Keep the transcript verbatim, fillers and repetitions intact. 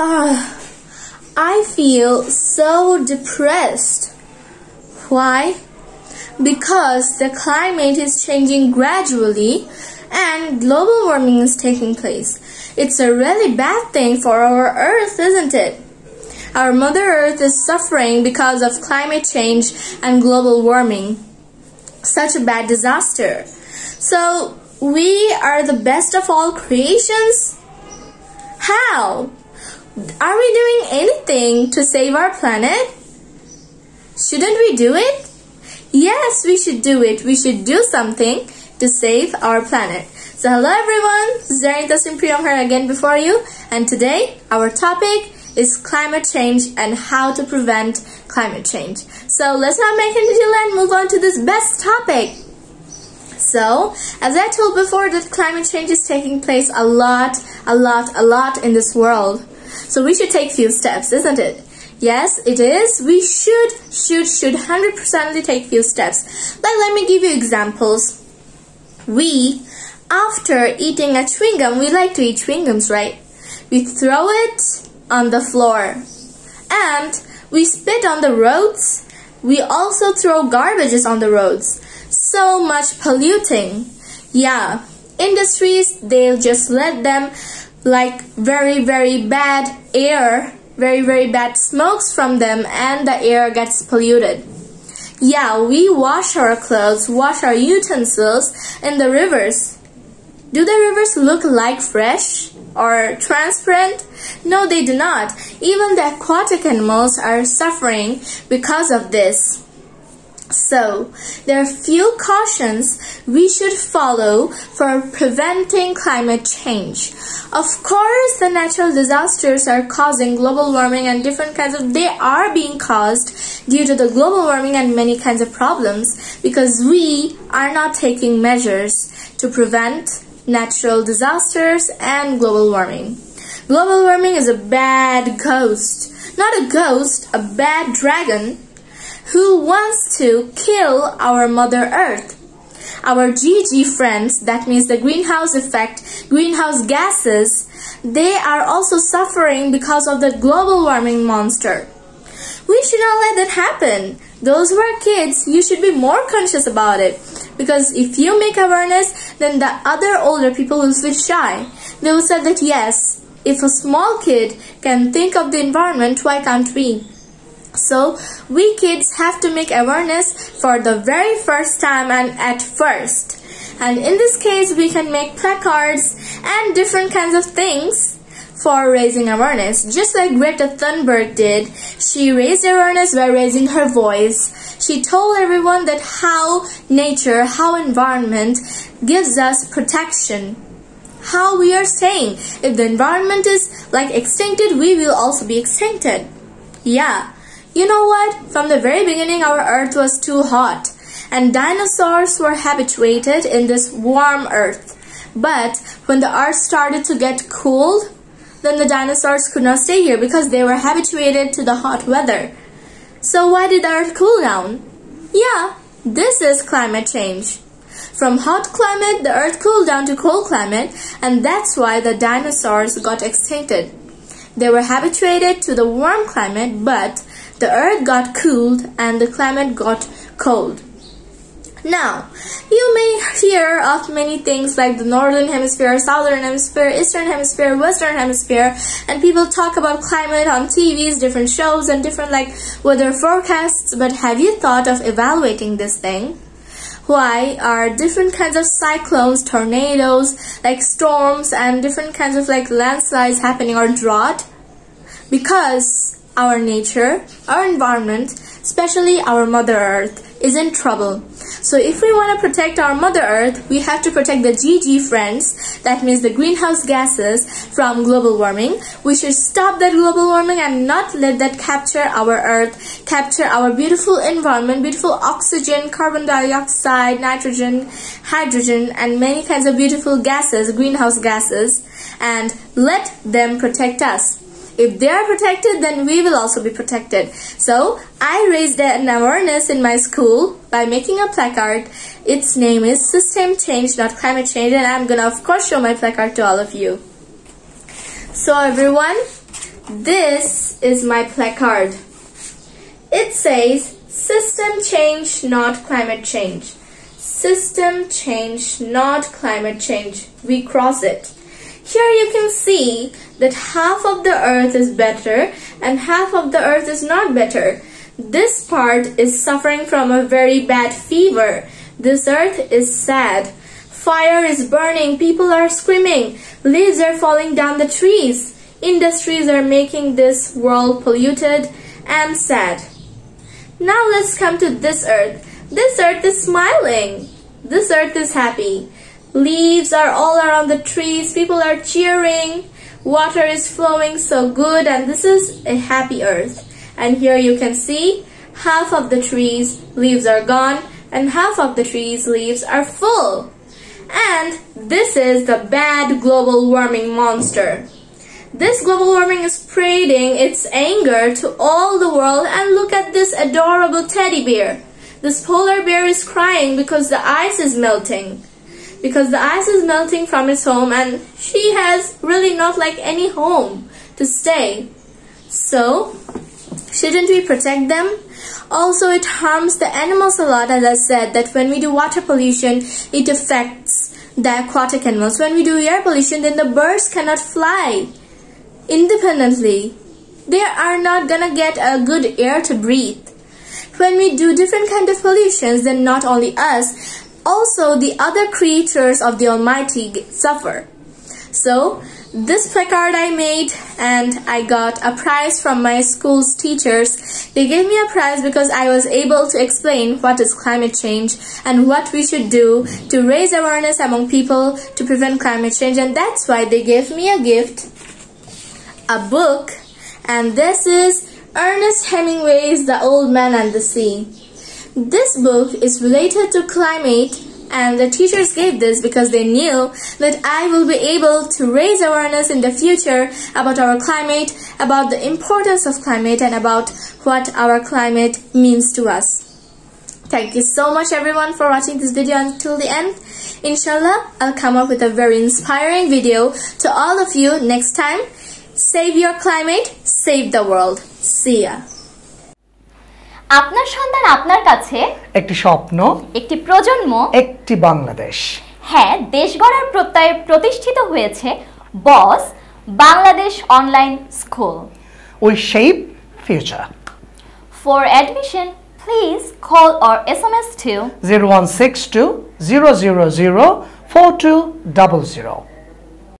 Ugh, I feel so depressed. Why? Because the climate is changing gradually and global warming is taking place. It's a really bad thing for our Earth, isn't it? Our Mother Earth is suffering because of climate change and global warming. Such a bad disaster. So, we are the best of all creations? How? Are we doing anything to save our planet? Shouldn't we do it? Yes, we should do it. We should do something to save our planet. So hello everyone, Zarin Tasnim Priyam here again before you, and today our topic is climate change and how to prevent climate change. So let's not make any delay and move on to this best topic. So, as I told before, that climate change is taking place a lot, a lot, a lot in this world. So we should take few steps, isn't it? Yes, it is. We should, should, should one hundred percent take few steps. Like, let me give you examples. We, after eating a chewing gum, we like to eat chewing gums, right? We throw it on the floor. And we spit on the roads. We also throw garbages on the roads. So much polluting. Yeah, industries, they'll just let them, like, very, very bad air, very, very bad smokes from them, and the air gets polluted. Yeah, we wash our clothes, wash our utensils in the rivers. Do the rivers look like fresh or transparent? No, they do not. Even the aquatic animals are suffering because of this. So, there are few cautions we should follow for preventing climate change. Of course, the natural disasters are causing global warming and different kinds of... They are being caused due to the global warming and many kinds of problems because we are not taking measures to prevent natural disasters and global warming. Global warming is a bad ghost. Not a ghost, a bad dragon who wants to kill our Mother Earth. Our G G friends, that means the greenhouse effect, greenhouse gases, they are also suffering because of the global warming monster. We should not let that happen. Those who are kids, you should be more conscious about it. Because if you make awareness, then the other older people will feel shy. They will say that yes, if a small kid can think of the environment, why can't we? So, we kids have to make awareness for the very first time and at first. And in this case, we can make placards and different kinds of things for raising awareness. Just like Greta Thunberg did, she raised awareness by raising her voice. She told everyone that how nature, how environment gives us protection. How we are saying, if the environment is like extincted, we will also be extincted. Yeah. You know what? From the very beginning, our Earth was too hot, and dinosaurs were habituated in this warm Earth. But when the Earth started to get cold, then the dinosaurs could not stay here because they were habituated to the hot weather. So why did the Earth cool down? Yeah, this is climate change. From hot climate, the Earth cooled down to cold climate, and that's why the dinosaurs got extincted. They were habituated to the warm climate, but the Earth got cooled and the climate got cold. Now, you may hear of many things like the Northern Hemisphere, Southern Hemisphere, Eastern Hemisphere, Western Hemisphere, and people talk about climate on T Vs, different shows, and different like weather forecasts, but have you thought of evaluating this thing? Why are different kinds of cyclones, tornadoes, like storms, and different kinds of like landslides happening or drought? Because our nature, our environment, especially our Mother Earth, is in trouble. So if we want to protect our Mother Earth, we have to protect the G G friends, that means the greenhouse gases, from global warming. We should stop that global warming and not let that capture our Earth, capture our beautiful environment, beautiful oxygen, carbon dioxide, nitrogen, hydrogen, and many kinds of beautiful gases, greenhouse gases, and let them protect us. If they are protected, then we will also be protected. So, I raised an awareness in my school by making a placard. Its name is System Change, Not Climate Change. And I'm going to, of course, show my placard to all of you. So, everyone, This is my placard. It says, "System change, not climate change." System change, not climate change. We cross it. Here you can see that half of the earth is better and half of the earth is not better. This part is suffering from a very bad fever. This earth is sad. Fire is burning. People are screaming. Leaves are falling down the trees. Industries are making this world polluted and sad. Now let's come to this earth. This earth is smiling. This earth is happy. Leaves are all around the trees, people are cheering, water is flowing so good, and this is a happy earth. And here you can see half of the trees leaves are gone and half of the trees leaves are full. And this is the bad global warming monster. This global warming is spreading its anger to all the world, and look at this adorable teddy bear. This polar bear is crying because the ice is melting. Because the ice is melting from his home, and she has really not like any home to stay. So, shouldn't we protect them? Also, it harms the animals a lot, as I said, that when we do water pollution, it affects the aquatic animals. When we do air pollution, then the birds cannot fly independently. They are not gonna get a good air to breathe. When we do different kind of pollutions, then not only us, also, the other creatures of the Almighty suffer. So, this placard I made, and I got a prize from my school's teachers. They gave me a prize because I was able to explain what is climate change and what we should do to raise awareness among people to prevent climate change. And that's why they gave me a gift, a book. And this is Ernest Hemingway's The Old Man and the Sea. This book is related to climate, and the teachers gave this because they knew that I will be able to raise awareness in the future about our climate, about the importance of climate, and about what our climate means to us. Thank you so much everyone for watching this video until the end. Inshallah, I'll come up with a very inspiring video to all of you next time. Save your climate, save the world. See ya. আপনার সন্তান আপনার কাছে একটি স্বপ্ন, একটি প্রজন্ম, একটি বাংলাদেশ। হ্যাঁ, দেশ গড়ার প্রত্যয়ে প্রতিষ্ঠিত হয়েছে boss Bangladesh online school. We shape future. For admission please call or SMS to zero one six two zero zero zero four two double zero.